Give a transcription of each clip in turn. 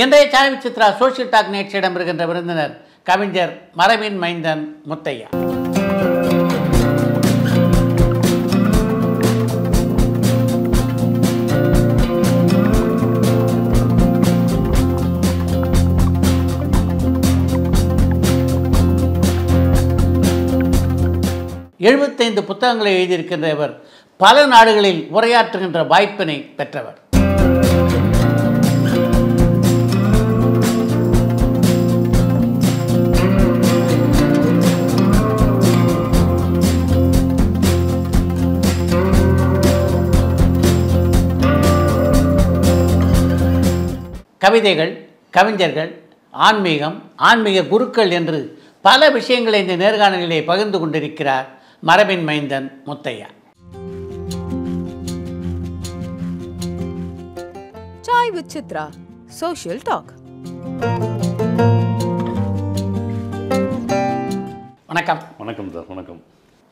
இன்றைய சாய்வு Chitra social talk நேற்றிடம் இருக்கின்ற விருந்தினர் கவிஞர் மரபின் மைந்தன் முத்தையா. எழுபத்தைந்து புத்தகங்களை எழுதியிருக்கின்ற இவர் பல நாடுகளில் உரையாற்றுகின்ற வாய்ப்பினை பெற்றவர். கவிதைகள், கவிஞர்கள், ஆன்மீகம், ஆன்மீக குருக்கள் என்று பல விஷயங்களை இந்த நேர்காணலிலே பகிர்ந்து கொண்டிருக்கிறார் மரபின் மைந்தன் Muthiah. Chai with Chitra social talk. வணக்கம். வணக்கம் சார். வணக்கம்.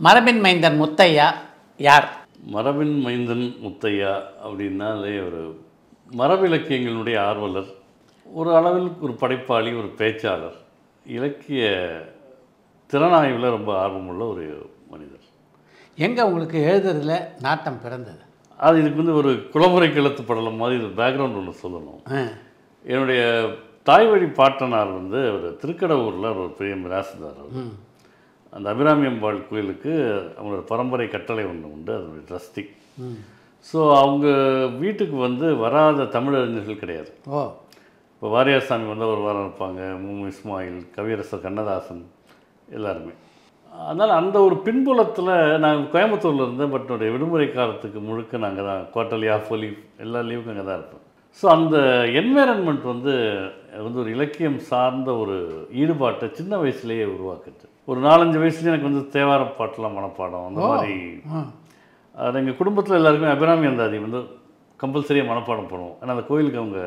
மரபின் மைந்தன் முத்தையா யார்? மரபின் மைந்தன் முத்தையா அப்படின்னாலே ஒரு மரபிலக்கியங்களுடைய ஆர்வலர், ஒரு அளவில் ஒரு படைப்பாளி, ஒரு பேச்சாளர், இலக்கிய திறனாய்வில் ரொம்ப ஆர்வமுள்ள ஒரு மனிதர். எங்கே உங்களுக்கு எழுதுறதுல நாட்டம் பிறந்தது? அது இதுக்கு வந்து ஒரு குளமுறை கிழத்து படலம் மாதிரி இது பேக்ரவுண்ட் ஒன்று சொல்லணும். என்னுடைய தாய் வழி பாட்டனார் வந்து ஒரு திருக்கடவுரில் ஒரு பெரிய மிராசுதார். அந்த அபிராமியம்பாள் கோயிலுக்கு அவங்களோட பரம்பரை கட்டளை ஒன்று உண்டு, அதனுடைய ட்ரஸ்டி. ஸோ அவங்க வீட்டுக்கு வந்து வராத தமிழறிஞர்கள் கிடையாது. இப்போ வாரியார்சாமி வந்து ஒரு வாரம் இருப்பாங்க, முமு இஸ்மாயில், கவியரசர் கண்ணதாசன், எல்லாருமே. அதனால் அந்த ஒரு பின்புலத்தில் நாங்கள் கோயம்புத்தூரில் இருந்தேன். பட் என்னுடைய விடுமுறை காலத்துக்கு முழுக்க நாங்கள் தான் குவார்டர்லி, ஆஃப் லீவ், எல்லா லீவுக்கும் அங்கே தான் இருப்போம். ஸோ அந்த என்வைரன்மெண்ட் வந்து வந்து ஒரு இலக்கியம் சார்ந்த ஒரு ஈடுபாட்டை சின்ன வயசுலேயே உருவாக்குது. ஒரு 4-5 வயசுலேயே எனக்கு வந்து தேவார பாட்டெலாம் மனப்பாடம். அந்த மாதிரி அது எங்கள் குடும்பத்தில் எல்லாருக்குமே அபிராமி அந்தாதி வந்து கம்பல்சரியாக மனப்பாடம் பண்ணுவோம். ஏன்னா அந்த கோயிலுக்கு அவங்க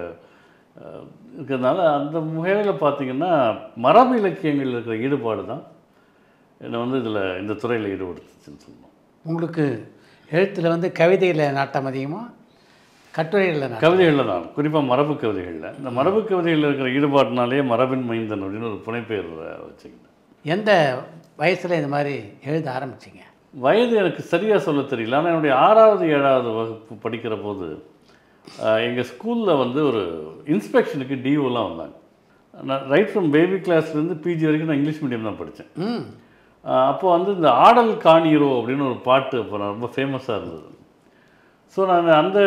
இருக்கிறதுனால அந்த முகையில் பார்த்திங்கன்னா மரபு இலக்கியங்கள் இருக்கிற ஈடுபாடு தான் என்னை வந்து இதில் இந்த துறையில் ஈடுபடுத்துச்சுன்னு சொல்லணும். உங்களுக்கு எழுத்தில் வந்து கவிதையில் நாட்டம் அதிகமாக, கட்டுரைகளில்? கவிதைகளில் தான், குறிப்பாக மரபு கவிதைகளில். இந்த மரபு கவிதைகளில் இருக்கிற ஈடுபாடுனாலே மரபின் மைந்தன் அப்படின்னு ஒரு புனைப்பெயர் வச்சுக்கிட்டேன். எந்த வயசில் இந்த மாதிரி எழுத ஆரம்பிச்சிங்க? வயது எனக்கு சரியாக சொல்ல தெரியல, ஆனால் என்னுடைய 6வது 7வது வகுப்பு படிக்கிற போது எங்கள் ஸ்கூலில் வந்து ஒரு இன்ஸ்பெக்ஷனுக்கு டிஓலாம் வந்தாங்க. நான் ரைட் ஃப்ரம் பேபி கிளாஸ்லேருந்து பிஜி வரைக்கும் நான் இங்கிலீஷ் மீடியம் தான் படித்தேன். அப்போ வந்து இந்த ஆடல் காணீரோ அப்படின்னு ஒரு பாட்டு அப்போ நான் ரொம்ப ஃபேமஸாக இருந்தது. ஸோ நான் அந்த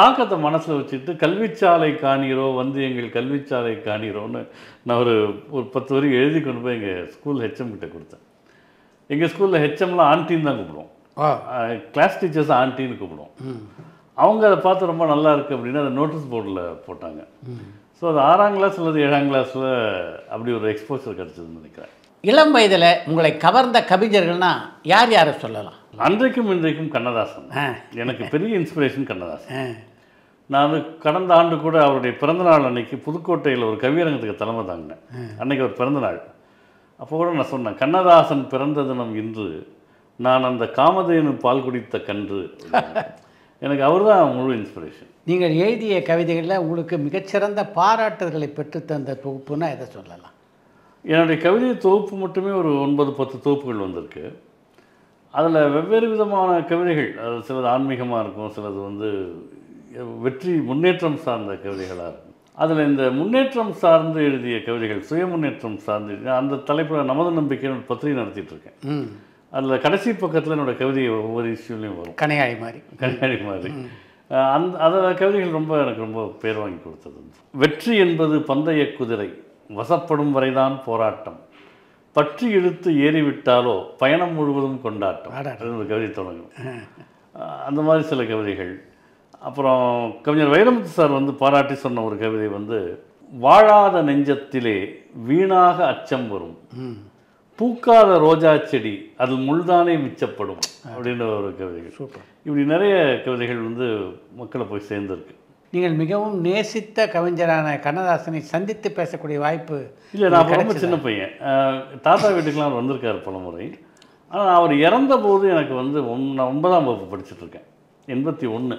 தாக்கத்தை மனசில் வச்சுட்டு கல்விச்சாலை காணீரோ வந்து எங்கள் கல்விச்சாலை காணீரோன்னு நான் ஒரு 10 வரி எழுதி கொண்டு போய் எங்கள் ஸ்கூல் ஹெச்எம் கிட்டே கொடுத்தேன். எங்கள் ஸ்கூலில் ஹெச்எம்லாம் ஆண்டின்னு தான் கூப்பிடுவோம், கிளாஸ் டீச்சர்ஸ் ஆண்டின்னு கூப்பிடுவோம். அவங்க அதை பார்த்து ரொம்ப நல்லா இருக்குது அப்படின்னா அதை நோட்டீஸ் போர்டில் போட்டாங்க. ஸோ அது 6ஆம் கிளாஸ் அல்லது 7ஆம் கிளாஸில் அப்படி ஒரு எக்ஸ்போசர் கிடச்சிதுன்னு நினைக்கிறேன். இளம் வயதில் உங்களை கவர்ந்த கவிஞர்கள்னா யார் யாரை சொல்லலாம்? அன்றைக்கும் இன்றைக்கும் கண்ணதாசன் எனக்கு பெரிய இன்ஸ்பிரேஷன். கண்ணதாசன் நான் கடந்த ஆண்டு கூட அவருடைய பிறந்தநாள் அன்றைக்கி புதுக்கோட்டையில் ஒரு கவியரங்கத்துக்கு தலைமை தாங்கினேன். அன்றைக்கி ஒரு பிறந்தநாள். அப்போ கூட நான் சொன்னேன், கண்ணதாசன் பிறந்த தினம் இன்று, நான் அந்த காமதேனு பால் குடித்த கன்று. எனக்கு அவர் தான் முழு இன்ஸ்பிரேஷன். நீங்கள் எழுதிய கவிதைகளில் உங்களுக்கு மிகச்சிறந்த பாராட்டுதல்களை பெற்றுத்தந்த தொகுப்புன்னா எதை சொல்லலாம்? என்னுடைய கவிதை தொகுப்பு மட்டுமே ஒரு 9-10 தொகுப்புகள் வந்திருக்கு. அதில் வெவ்வேறு விதமான கவிதைகள், அது சிலது ஆன்மீகமாக இருக்கும், சிலது வந்து வெற்றி முன்னேற்றம் சார்ந்த கவிதைகளாக இருக்கும். அதில் இந்த முன்னேற்றம் சார்ந்து எழுதிய கவிதைகள், சுய முன்னேற்றம் சார்ந்து, அந்த தலைப்பில் நமது நம்பிக்கைன்னு பத்திரிகை நடத்திட்டு இருக்கேன். அதில் கடைசி பக்கத்தில் என்னோட கவிதை ஒவ்வொரு இஷ்யூலையும் வரும், கணையாழி மாதிரி. அந்த கவிதைகள் ரொம்ப எனக்கு ரொம்ப பேர் வாங்கி கொடுத்தது. வெற்றி என்பது பந்தய குதிரை, வசப்படும் வரைதான் போராட்டம், பற்றி இழுத்து ஏறிவிட்டாலோ பயணம் முழுவதும் கொண்டாட்டம், ஒரு கவிதை தொடங்கும். அந்த மாதிரி சில கவிதைகள். அப்புறம் கவிஞர் வைரமுத்து சார் வந்து பாராட்டி சொன்ன ஒரு கவிதை வந்து, வாழாத நெஞ்சத்திலே வீணாக அச்சம் வரும், பூக்காத ரோஜா செடி அது முள்தானே மிச்சப்படும் அப்படின்ற ஒரு கவிதைகள். சூப்பர். இப்படி நிறைய கவிதைகள் வந்து மக்களை போய் சேர்ந்துருக்கு. நீங்கள் மிகவும் நேசித்த கவிஞரான கண்ணதாசனை சந்தித்து பேசக்கூடிய வாய்ப்பு? இல்லை, நான் ரொம்ப சின்ன பையன், தாத்தா வீட்டுக்கெலாம் அவர் வந்திருக்கார் பல முறை. ஆனால் அவர் இறந்த போது எனக்கு வந்து நான் 9ஆம் வகுப்பு படிச்சுட்ருக்கேன், 81.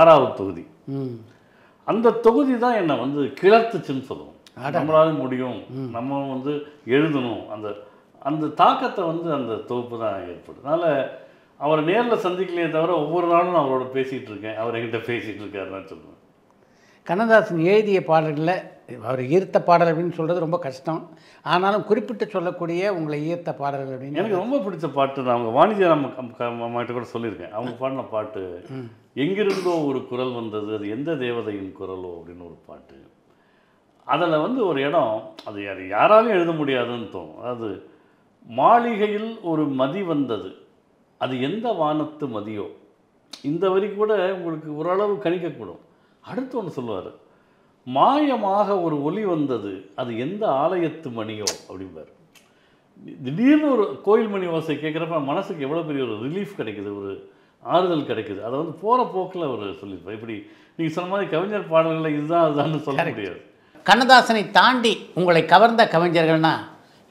6வது தொகுதி. அந்த தொகுதி தான் என்னை வந்து கிளர்த்துச்சுன்னு சொல்லுவோம். நம்மளால முடியும், நம்ம வந்து எழுதணும், அந்த அந்த தாக்கத்தை வந்து அந்த தொகுப்பு தான் ஏற்படும். அதனால் அவரை நேரில் சந்திக்கலையே தவிர ஒவ்வொரு நாளும் நான் அவரோட பேசிகிட்டு இருக்கேன், அவர் என்கிட்ட பேசிகிட்டு இருக்காருன்னு சொல்லுவேன். கண்ணதாசன் எழுதிய பாடல்களில் அவர் ஈர்த்த பாடல் அப்படின்னு சொல்கிறது ரொம்ப கஷ்டம். ஆனாலும் குறிப்பிட்டு சொல்லக்கூடிய உங்களை ஈர்த்த பாடல்கள் அப்படின்னு எனக்கு ரொம்ப பிடிச்ச பாட்டு தான். அவங்க வாணிஜியம்கிட்ட கூட சொல்லியிருக்கேன். அவங்க பாடின பாட்டு எங்கிருந்தோ ஒரு குரல் வந்தது, அது எந்த தேவதையின் குரலோ அப்படின்னு ஒரு பாட்டு. அதில் வந்து ஒரு இடம், அது யாராலையும் எழுத முடியாதுன்னு தோணும். அதாவது மாளிகையில் ஒரு மதி வந்தது, அது எந்த வானத்து மதியோ. இந்த வரி கூட உங்களுக்கு ஓரளவு கணிக்கக்கூடும். அடுத்து ஒன்று சொல்லுவார், மாயமாக ஒரு ஒலி வந்தது, அது எந்த ஆலயத்து மணியோ அப்படிம்பார். திடீர்னு ஒரு கோயில் மணி ஓசை கேட்குறப்ப மனசுக்கு எவ்வளோ பெரிய ஒரு ரிலீஃப் கிடைக்குது, ஒரு ஆறுதல் கிடைக்குது. அதை வந்து போகிற போக்கில் அவர் சொல்லியிருப்பார். இப்படி நீங்கள் சொன்ன மாதிரி கவிஞர் பாடல்களில் இதுதான் அதுதான் சொல்ல முடியாது. கண்ணதாசனை தாண்டி உங்களை கவர்ந்த கவிஞர்கள்னா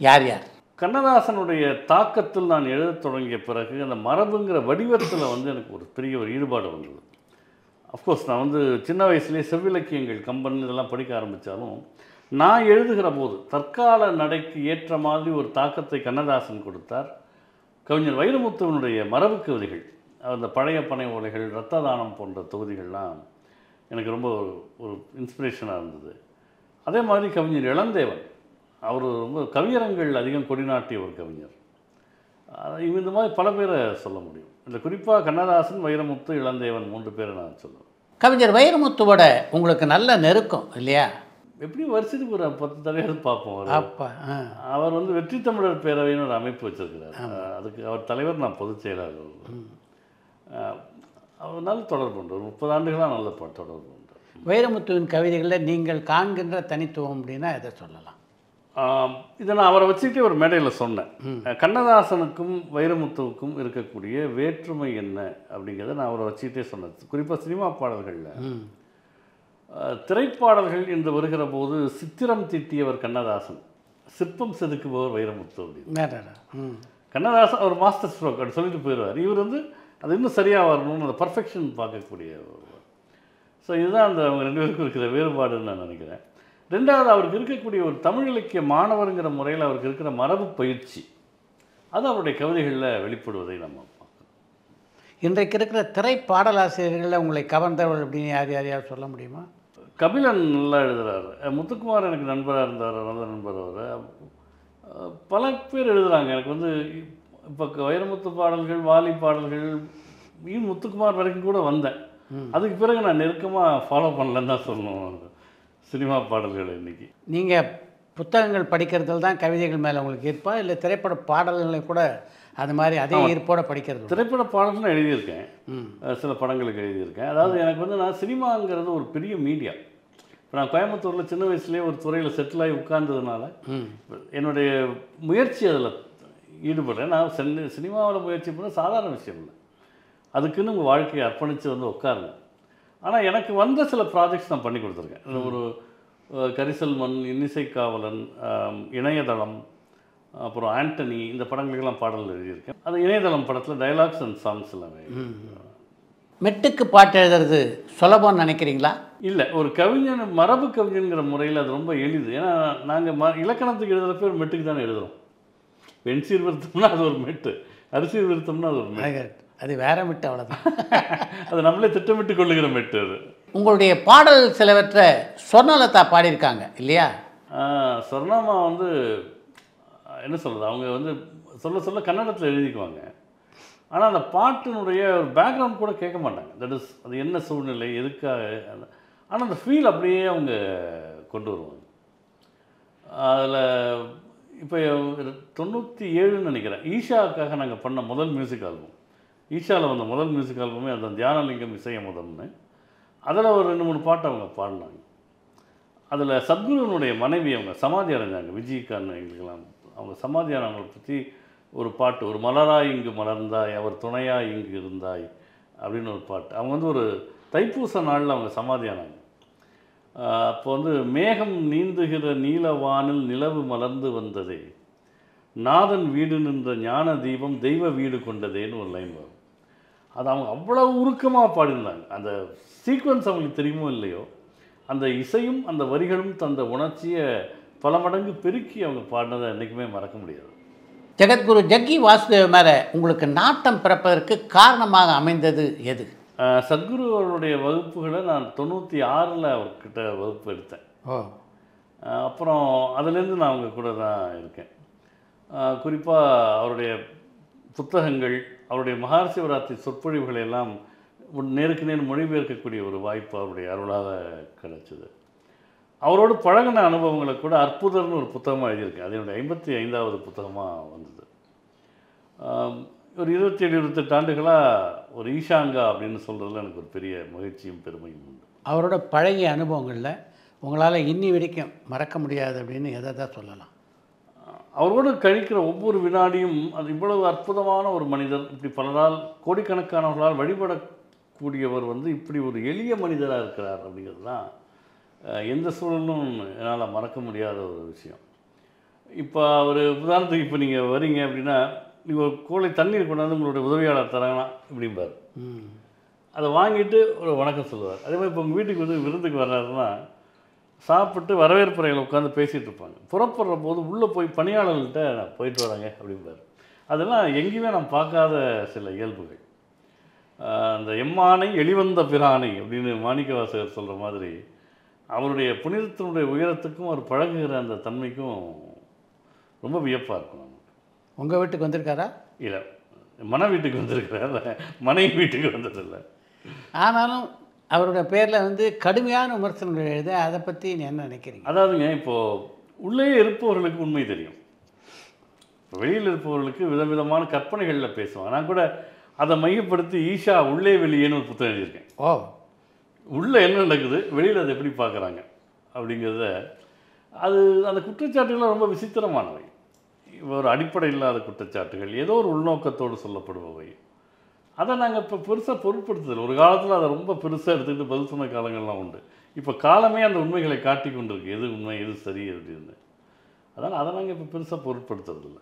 யார் யார்? கண்ணதாசனுடைய தாக்கத்தில் நான் எழுதத் தொடங்கிய பிறகு அந்த மரபுங்கிற வடிவத்தில் வந்து எனக்கு ஒரு பெரிய ஒரு ஈடுபாடு வந்தது. அஃப்கோர்ஸ் நான் வந்து சின்ன வயசுலேயே செவ்விலக்கியங்கள், கம்பன் இதெல்லாம் படிக்க ஆரம்பித்தாலும் நான் எழுதுகிற போது தற்கால நடைக்கு ஏற்ற மாதிரி ஒரு தாக்கத்தை கண்ணதாசன் கொடுத்தார். கவிஞர் வைரமுத்துவனுடைய மரபு கவிதைகள், அந்த பழைய பனை ஓலைகள், இரத்த தானம் போன்ற தொகுதிகள்லாம் எனக்கு ரொம்ப ஒரு இன்ஸ்பிரேஷனாக இருந்தது. அதே மாதிரி கவிஞர் இளந்தேவன், அவர் ரொம்ப கவியரங்கள் அதிகம் கொடிநாட்டிய ஒரு கவிஞர். இந்த மாதிரி பல பேரை சொல்ல முடியும். இந்த குறிப்பாக கண்ணதாசன், வைரமுத்து, இளந்தேவன் 3 பேரை நான் சொல்லுவேன். கவிஞர் வைரமுத்துவோட உங்களுக்கு நல்ல நெருக்கம் இல்லையா? எப்படியும் வருஷத்துக்கு ஒரு 10 தலைவர் பார்ப்போம். அப்பா அவர் வந்து வெற்றி தமிழர் பேரவைன்னு ஒரு அமைப்பு வச்சிருக்கிறார். அதுக்கு அவர் தலைவர், நான் பொதுச் செயலாளர். அவர் நல்ல தொடர்பு உண்டு, ஒரு 30 ஆண்டுகளாக நல்ல தொடர்பு உண்டு. வைரமுத்துவின் கவிதைகளில் நீங்கள் காண்கின்ற தனித்துவம் அப்படின்னா எதை சொல்லலாம்? இதை நான் அவரை வச்சுக்கிட்டே ஒரு மேடையில் சொன்னேன். கண்ணதாசனுக்கும் வைரமுத்துவுக்கும் இருக்கக்கூடிய வேற்றுமை என்ன அப்படிங்கிறத நான் அவரை வச்சுக்கிட்டே சொன்னேன். குறிப்பாக சினிமா பாடல்களில், திரைப்பாடல்கள் என்று வருகிற போது சித்திரம் தீட்டியவர் கண்ணதாசன், சிற்பம் செதுக்குபவர் வைரமுத்து அப்படின்னு. கண்ணதாசன் அவர் மாஸ்டர் ஸ்ட்ரோக் அப்படின்னு சொல்லிட்டு போயிடுவார். இவர் வந்து அது இன்னும் சரியாக வரணும்னு அந்த பர்ஃபெக்ஷன் பார்க்கக்கூடிய ஒருவர். ஸோ இதுதான் அந்த அவங்க 2 பேருக்கும் இருக்கிற வேறுபாடுன்னு நான் நினைக்கிறேன். 2வது, அவருக்கு இருக்கக்கூடிய ஒரு தமிழ் இலக்கிய மாணவருங்கிற முறையில் அவருக்கு இருக்கிற மரபு பயிற்சி, அது அவருடைய கவிதைகளில் வெளிப்படுவதை நம்ம பார்க்கணும். இன்றைக்கு இருக்கிற திரைப்பாடலாசிரியர்களில் உங்களை கவர்ந்தவர்கள் அப்படின்னு யார் யாரையாவது சொல்ல முடியுமா? கபிலன் நல்லா எழுதுகிறாரு, முத்துக்குமார் எனக்கு நண்பராக இருந்தார், நல்ல நண்பர். அவர் பல பேர் எழுதுகிறாங்க. எனக்கு வந்து இப்போ வைரமுத்து பாடல்கள், வாலி பாடல்கள், முத்துக்குமார் வரைக்கும் கூட வந்தேன். அதுக்கு பிறகு நான் நெருக்கமாக ஃபாலோ பண்ணலன்னு தான் சொல்லணும் சினிமா பாடல்கள். இன்றைக்கி நீங்கள் புத்தகங்கள் படிக்கிறதுல தான் கவிதைகள் மேலே உங்களுக்கு ஈர்ப்பா, இல்லை திரைப்பட பாடல்களை கூட அது மாதிரி அதே ஈர்ப்போடு படிக்கிறது? திரைப்பட பாடல்கள் எழுதியிருக்கேன், சில படங்களுக்கு எழுதியிருக்கேன். அதாவது எனக்கு வந்து நான் சினிமாங்கிறது ஒரு பெரிய மீடியா. இப்போ நான் கோயம்புத்தூரில் சின்ன வயசுலேயே ஒரு துறையில் செட்டில் ஆகி உட்கார்ந்ததுனால என்னுடைய முயற்சி அதில் ஈடுபடுறேன். நான் சினிமாவில் முயற்சி பண்ண சாதாரண விஷயம் இல்லை, அதுக்குன்னு உங்கள் வாழ்க்கையை அர்ப்பணித்து வந்து உட்காருங்க. ஆனால் எனக்கு வந்த சில ப்ராஜெக்ட்ஸ் நான் பண்ணி கொடுத்துருக்கேன். ஒரு கரிசல் மண், இன்னிசை காவலன், இணையதளம், அப்புறம் ஆண்டனி, இந்த படங்களுக்கெல்லாம் பாடல் எழுதியிருக்கேன். அது இணையதளம் படத்தில் டைலாக்ஸ் அண்ட் சாங்ஸ் எல்லாமே. மெட்டுக்கு பாட்டு எழுதுறது சுலபம்னு நினைக்கிறீங்களா? இல்லை, ஒரு கவிஞன், மரபு கவிஞனுங்கிற முறையில் அது ரொம்ப எளிது. ஏன்னா நாங்கள் இலக்கணத்துக்கு எழுதுகிறப்ப ஒரு மெட்டுக்கு தானே எழுதுகிறோம். வெண் சீர் விருத்தம்னா அது ஒரு மெட்டு, அரிசீர் விருத்தம்னா அது ஒரு மெட்டு, அது வேற மெட்டு, அவ்வளோதான். அது நம்மளே திட்டமிட்டு கொள்ளுகிற மெட்டு. அது உங்களுடைய பாடல் சிலவற்றை சொர்ணலதா பாடியிருக்காங்க இல்லையா? சொர்ணாமா வந்து என்ன சொல்கிறது, அவங்க வந்து சொல்ல சொல்ல கன்னடத்தில் எழுதிக்குவாங்க. ஆனால் அந்த பாட்டினுடைய ஒரு பேக்ரவுண்ட் கூட கேட்க மாட்டாங்க. தட் இஸ், அது என்ன சூழ்நிலை, எதுக்காக, ஆனால் அந்த ஃபீல் அப்படியே அவங்க கொண்டு வருவாங்க. அதில் இப்போ 97ன்னு நினைக்கிறேன், ஈஷாவுக்காக நாங்கள் பண்ண முதல் மியூசிக் ஆல்பம், ஈஷாவில் வந்த முதல் மியூசிக் ஆல்பமே அதுதான், தியானலிங்கம் இசையமுதம்னு. அதில் ஒரு ரெண்டு மூணு பாட்டு அவங்க பாடினாங்க. அதில் சத்குருவனுடைய மனைவி அவங்க சமாதி அடைஞ்சாங்க. விஜயகாந்த் எங்களுக்கெல்லாம் அவங்க சமாதி ஆனவங்களை பற்றி ஒரு பாட்டு, ஒரு மலராய் இங்கு மலர்ந்தாய் அவர் துணையாய் இங்கு இருந்தாய் அப்படின்னு ஒரு பாட்டு. அவங்க வந்து ஒரு தைப்பூச நாளில் அவங்க சமாதி ஆனாங்க. அப்போ வந்து மேகம் நீந்துகிற நீலவானில் நிலவு மலர்ந்து வந்ததே, நாதன் வீடு நின்ற ஞான தீபம் தெய்வ வீடு கொண்டதேன்னு ஒரு லைன் வரும். அது அவங்க அவ்வளோ உருக்கமாக பாடியிருந்தாங்க. அந்த சீக்வன்ஸ் அவங்களுக்கு தெரியுமோ இல்லையோ, அந்த இசையும் அந்த வரிகளும் தந்த உணர்ச்சியை பல மடங்கு பெருக்கி அவங்க பாடினதை என்றைக்குமே மறக்க முடியாது. ஜெகத்குரு ஜக்கி வாசுதேவ மேலே உங்களுக்கு நாட்டம் பிறப்பதற்கு காரணமாக அமைந்தது எது? சத்குரு அவருடைய வகுப்புகளை நான் 96 அவர்கிட்ட வகுப்பு எடுத்தேன். அப்புறம் அதுலேருந்து நான் அவங்க கூட தான் இருக்கேன். குறிப்பாக அவருடைய புத்தகங்கள், அவருடைய மகாசிவராத்திரி சொற்பொழிவுகளையெல்லாம் நேருக்கு நேர் மொழிபெயர்க்கக்கூடிய ஒரு வாய்ப்பு அவருடைய அருளாக கிடைச்சிது. அவரோடு பழகின அனுபவங்களை கூட அற்புதம்னு ஒரு புத்தகமாக எழுதியிருக்கேன். அது என்னுடைய 55வது புத்தகமாக வந்தது. ஒரு 27-28 ஆண்டுகளாக ஒரு ஈஷாங்கா அப்படின்னு சொல்கிறதுல எனக்கு ஒரு பெரிய மகிழ்ச்சியும் பெருமையும் உண்டு. அவரோட பழைய அனுபவங்களில் உங்களால் இன்னி வரைக்கும் மறக்க முடியாது அப்படின்னு எதை தான் சொல்லலாம்? அவரோடு கழிக்கிற ஒவ்வொரு வினாடியும் அது இவ்வளவு அற்புதமான ஒரு மனிதர், இப்படி பலரால் கோடிக்கணக்கானவர்களால் வழிபடக்கூடியவர் வந்து இப்படி ஒரு எளிய மனிதராக இருக்கிறார் அப்படிங்கிறது தான் எந்த சூழலும் என்னால் மறக்க முடியாத ஒரு விஷயம். இப்போ ஒரு உதாரணத்துக்கு இப்போ நீங்கள் வரீங்க அப்படின்னா, நீங்கள் ஒரு கோளை தண்ணீர் கொண்டாந்து உங்களுடைய உதவியாளர் தராங்கன்னா இப்படிம்பார், அதை வாங்கிட்டு ஒரு வணக்கம் சொல்லுவார். அதே மாதிரி இப்போ உங்கள் வீட்டுக்கு வந்து விருந்துக்கு வர்றாருன்னா சாப்பிட்டு வரவேற்புறையில் உட்காந்து பேசிகிட்டு இருப்பாங்க. புறப்படுற போது உள்ளே போய் பணியாளர்கள்ட்ட நான் போயிட்டு வராங்க அப்படிம்பார். அதெல்லாம் எங்கேயுமே நான் பார்க்காத சில இயல்புகள். அந்த எம்மானை எளிவந்த பிரானை அப்படின்னு மாணிக்கவாசகர் சொல்கிற மாதிரி அவருடைய புனிதத்தினுடைய உயரத்துக்கும் அவர் பழகுகிற அந்த தன்மைக்கும் ரொம்ப வியப்பாக இருக்கும். உங்கள் வீட்டுக்கு வந்திருக்காரா? இல்லை, மன வீட்டுக்கு வந்திருக்கிறார், மனைவி வீட்டுக்கு வந்ததில்லை. ஆனாலும் அவருடைய பேரில் வந்து கடுமையான விமர்சனங்கள் எழுத, அதை பற்றி என்ன நினைக்கிறீங்க? அதாவதுங்க, இப்போது உள்ளே இருப்பவர்களுக்கு உண்மை தெரியும், வெளியில் இருப்பவர்களுக்கு விதவிதமான கற்பனைகளில் பேசுவாங்க. நான் கூட அதை மையப்படுத்தி ஈஷா உள்ளே வெளியேன்னு ஒரு புத்தகம் எழுதியிருக்கேன். ஓ, உள்ளே என்ன நடக்குது, வெளியில் அதை எப்படி பார்க்குறாங்க அப்படிங்கிறத. அது அந்த குற்றச்சாட்டுகள்லாம் ரொம்ப விசித்திரமானவை, ஒரு அடிப்படை இல்லாத குற்றச்சாட்டுகள், ஏதோ ஒரு உள்நோக்கத்தோடு சொல்லப்படுபவை. அதை நாங்கள் இப்போ பெருசாக பொருட்படுத்துதல், ஒரு காலத்தில் அதை ரொம்ப பெருசாக எடுத்துக்கிட்டு பதில் சொன்ன காலங்கள்லாம் உண்டு. இப்போ காலமே அந்த உண்மைகளை காட்டி கொண்டு இருக்குது, எது உண்மை எது சரி அப்படின்னு. அதனால் அதை நாங்கள் இப்போ பெருசாக பொருட்படுத்துறதில்லை.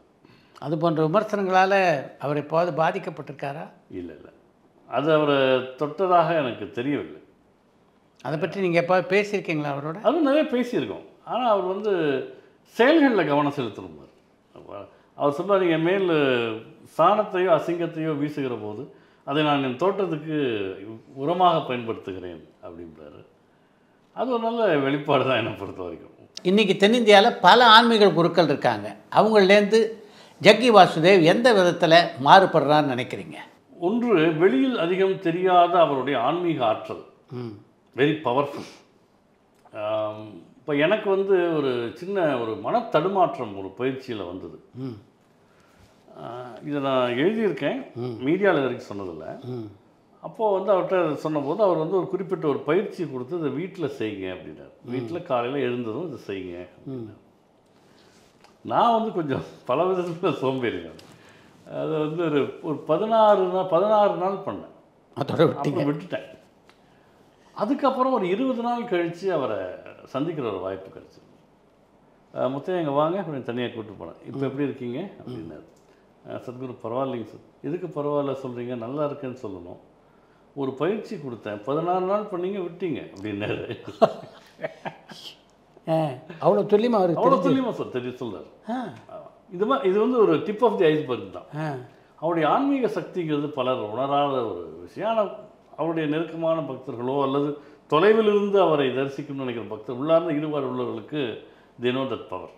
அது போன்ற விமர்சனங்களால் அவர் எப்போது பாதிக்கப்பட்டிருக்காரா? இல்லை இல்லை, அது அவரை தொட்டதாக எனக்கு தெரியவில்லை. அதை பற்றி நீங்கள் எப்போ பேசியிருக்கீங்களா அவரோட? அதுவும் நிறைய பேசியிருக்கோம். ஆனால் அவர் வந்து செயல்களில் கவனம் செலுத்தணும். அவர் சொல்கிறார், நீங்கள் மேல் சாணத்தையோ அசிங்கத்தையோ வீசுகிற போது அதை நான் என் தோட்டத்துக்கு உரமாக பயன்படுத்துகிறேன் அப்படின்றாரு. அது ஒரு நல்ல வெளிப்பாடு தான் என்னை பொறுத்த வரைக்கும். இன்றைக்கி தென்னிந்தியாவில் பல ஆன்மீக குருக்கள் இருக்காங்க. அவங்கள்லேருந்து ஜக்கி வாசுதேவ் எந்த விதத்தில் மாறுபடுறான்னு நினைக்கிறீங்க? ஒன்று, வெளியில் அதிகம் தெரியாத அவருடைய ஆன்மீக ஆற்றல் வெரி பவர்ஃபுல். இப்போ எனக்கு வந்து ஒரு சின்ன ஒரு மனத்தடுமாற்றம் ஒரு பயிற்சியில் வந்தது. இதை நான் எழுதியிருக்கேன், மீடியாவில் வரைக்கும் சொன்னதில்லை. அப்போது வந்து அவர்கிட்ட சொன்னபோது அவர் வந்து ஒரு குறிப்பிட்ட ஒரு பயிற்சி கொடுத்து இதை வீட்டில் செய்யுங்க அப்படின்னார். வீட்டில் காலையில் எழுந்ததும் இதை செய்யுங்க. நான் வந்து கொஞ்சம் பல விதத்தில் சோம்பேறினேன். அதை வந்து ஒரு 16 நாள் பண்ணேன், அப்புறம் விட்டுட்டேன். அதுக்கப்புறம் ஒரு 20 நாள் கழித்து அவரை சந்திக்கிற ஒரு வாய்ப்பு கிடைச்சது. மொத்தம் எங்கள் வாங்க அப்படின்னு தனியாக கூப்பிட்டு போனேன். இப்போ எப்படி இருக்கீங்க அப்படின்னாரு. சத்குரு பரவாயில்லைங்க சார். எதுக்கு பரவாயில்ல சொல்கிறீங்க, நல்லா இருக்குன்னு சொல்லணும். ஒரு பயிற்சி கொடுத்தேன், 16 நாள் பண்ணிங்க விட்டீங்க அப்படின்னாரு. அவ்வளோ துல்லியமாக இருக்கு, அவ்வளோ துல்லியமாக சார் தெரியும் சொல்கிறார். இது வந்து ஒரு டிப் ஆஃப் தி ஐஸ்பர்க் தான். அவருடைய ஆன்மீக சக்திங்கிறது பலர் உணராத ஒரு விஷயம். ஆனால் அவருடைய நெருக்கமான பக்தர்களோ அல்லது தொலைவில் இருந்து அவரை தரிசிக்கணும்னு நினைக்கிற பக்தர் உள்ளார்ந்த ஈடுபாடு உள்ளவர்களுக்கு தினம் தட் பவர்.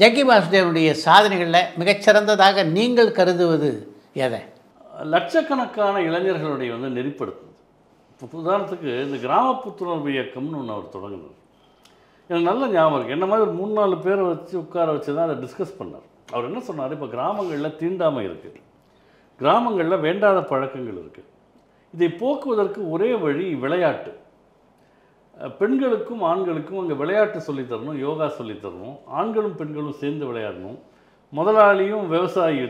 ஜக்கி வாசுதேவனுடைய சாதனைகளில் மிகச்சிறந்ததாக நீங்கள் கருதுவது எதை? லட்சக்கணக்கான இளைஞர்களுடைய வந்து நெறிப்படுத்துவது. இப்போ உதாரணத்துக்கு இந்த கிராம புத்துணர்வு இயக்கம்னு ஒன்று அவர் தொடங்கினார். எனக்கு நல்ல ஞாபகம் இருக்குது. என்ன மாதிரி ஒரு 3-4 பேரை வச்சு உட்கார வச்சு தான் அதை டிஸ்கஸ் பண்ணார். அவர் என்ன சொன்னார், இப்போ கிராமங்களில் தீண்டாமை இருக்குது, கிராமங்களில் வேண்டாத பழக்கங்கள் இருக்குது, இதை போக்குவதற்கு ஒரே வழி விளையாட்டு. பெண்களுக்கும் ஆண்களுக்கும் அங்கே விளையாட்டு சொல்லித் தரணும், யோகா சொல்லித் தரணும். ஆண்களும் பெண்களும் சேர்ந்து விளையாடணும். முதலாளியும் விவசாயி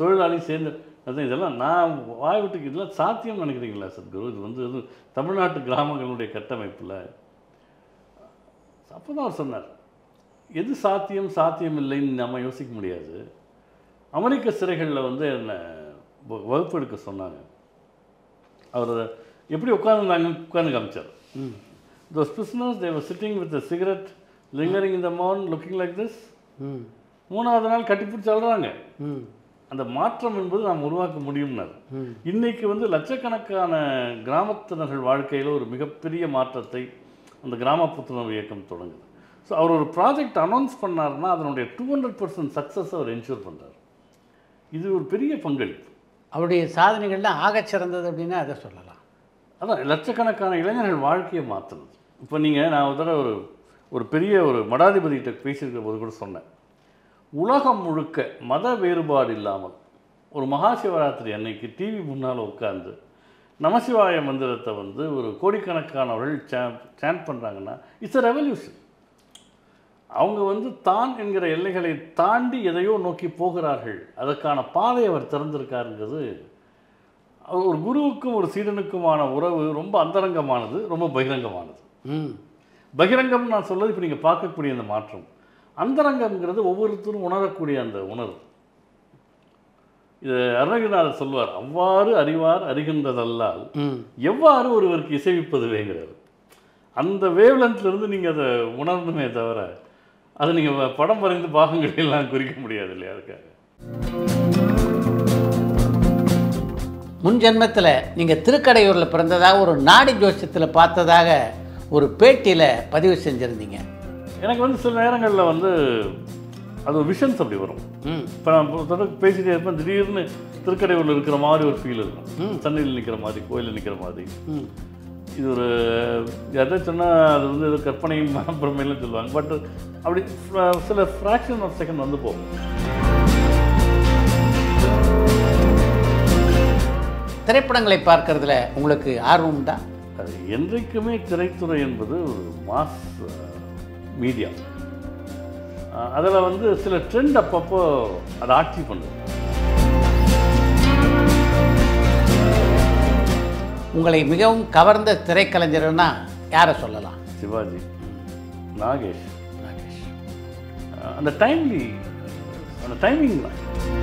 தொழிலாளியும் சேர்ந்து. அதான் இதெல்லாம் நான் வாய் விட்டுக்கு இதெல்லாம் சாத்தியம் நினைக்கிறீங்களா சத்குரு? இது வந்து எதுவும் தமிழ்நாட்டு கிராமங்களுடைய கட்டமைப்பில். அப்போ தான் அவர் சொன்னார், எது சாத்தியம் சாத்தியம் இல்லைன்னு நம்ம யோசிக்க முடியாது. அமெரிக்க சிறைகளில் வந்து என்னை வகுப்பு எடுக்க சொன்னாங்க. அவர் எப்படி உட்காந்துருந்தாங்கன்னு உட்காந்து காமிச்சார். Those prisoners, they were sitting with a cigarette, lingering in the mound, looking like this. மூணாவது நாள் கட்டிப்பிடிச்சு அழுறாங்க. அந்த மாற்றம் என்பது நாம் உருவாக்க முடியும்னார். இன்றைக்கு வந்து லட்சக்கணக்கான கிராமத்தினர்கள் வாழ்க்கையில் ஒரு மிகப்பெரிய மாற்றத்தை அந்த கிராமப்புத்துணர்வு இயக்கம் தொடங்குது. ஸோ அவர் ஒரு ப்ராஜெக்ட் அனௌன்ஸ் பண்ணார்னா அதனுடைய 200% சக்ஸஸ் அவர் என்ஷூர் பண்ணுறார். இது ஒரு பெரிய பங்களிப்பு. அவருடைய சாதனைகள்லாம் ஆகச்சிறந்தது அப்படின்னா அதை சொல்லலாம். அதான் லட்சக்கணக்கான இளைஞர்கள் வாழ்க்கையை மாற்றுறது. இப்போ நீங்கள் நான் ஒரு தடவை ஒரு பெரிய ஒரு மடாதிபதிகிட்ட பேசியிருக்கிற போது கூட சொன்னேன், உலகம் முழுக்க மத வேறுபாடு இல்லாமல் ஒரு மகாசிவராத்திரி அன்னைக்கு டிவி முன்னால் உட்கார்ந்து நமசிவாய மந்திரத்தை வந்து ஒரு கோடிக்கணக்கானவர்கள் சேன் பண்ணுறாங்கன்னா இட்ஸ் அ ரெவல்யூஷன். அவங்க வந்து தான் என்கிற எல்லைகளை தாண்டி எதையோ நோக்கி போகிறார்கள். அதற்கான பாதை அவர் திறந்திருக்காருங்கிறது. ஒரு குருவுக்கும் ஒரு சீடனுக்குமான உறவு ரொம்ப அந்தரங்கமானது, ரொம்ப பகிரங்கமானது. பகிரங்கம் நான் சொல்றது இப்போ நீங்கள் பார்க்கக்கூடிய அந்த மாற்றம். அந்தரங்கம்ங்கிறது ஒவ்வொருத்தரும் உணரக்கூடிய அந்த உணர்வு. இது அருணகிரிநாதர் சொல்வார், அவ்வாறு அறிவார் அறிகின்றதல்லால் எவ்வாறு ஒருவருக்கு இசைவிப்பது வேங்கிறது. அந்த வேவ்லென்த்லேருந்து நீங்கள் அதை உணரணுமே தவிர அதை நீங்கள் படம் வரைந்து பாகங்களெல்லாம் குறிக்க முடியாது இல்லையா? அதுக்காக முன் ஜென்மத்தில் நீங்கள் திருக்கடையூரில் பிறந்ததாக ஒரு நாடி ஜோசியத்தில் பார்த்ததாக ஒரு பேட்டியில் பதிவு செஞ்சுருந்தீங்க. எனக்கு வந்து சில நேரங்களில் வந்து அது ஒரு விஷன்ஸ் அப்படி வரும். இப்போ நான் தொடர்ந்து பேசிகிட்டே இருப்பேன், திடீர்னு திருக்கடையூரில் இருக்கிற மாதிரி ஒரு ஃபீல் இருக்கும். சென்னையில் நிற்கிற மாதிரி, கோயிலில் நிற்கிற மாதிரி. இது ஒரு யார்தான் சொன்னால் அது வந்து இது கற்பனையும் மனப்பிரமையிலும் சொல்லுவாங்க. பட் அப்படி சில ஃப்ராக்ஷன் ஆஃப் செகண்ட் வந்து போகும். திரைப்படங்களை பார்க்கறதுல உங்களுக்கு ஆர்வம் தான்? அது என்றைக்குமே திரைத்துறை என்பது ஒரு மாஸ் மீடியா. அதில் வந்து சில ட்ரெண்ட் அப்பப்போ அதை ஆட்சி பண்ணுது. உங்களை மிகவும் கவர்ந்த திரைக்கலைஞர்னா யாரை சொல்லலாம்? சிவாஜி, நாகேஷ். அந்த டைமிங் தான்